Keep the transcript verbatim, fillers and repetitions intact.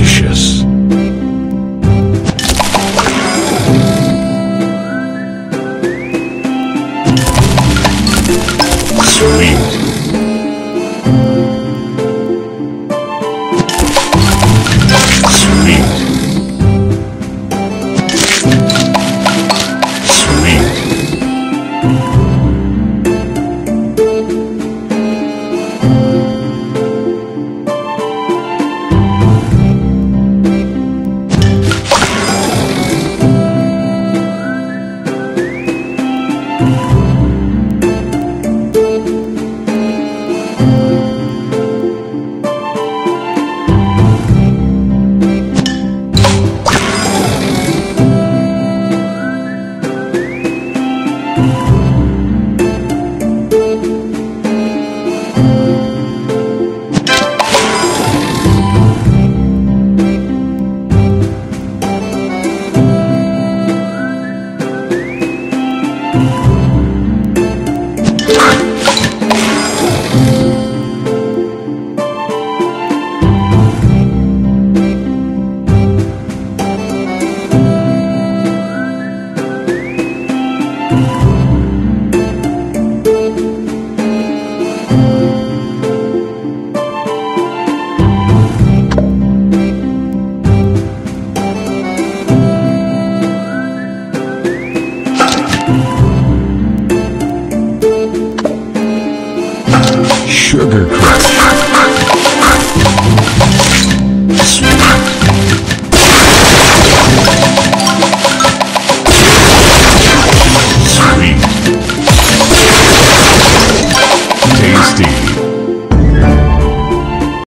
Glacius.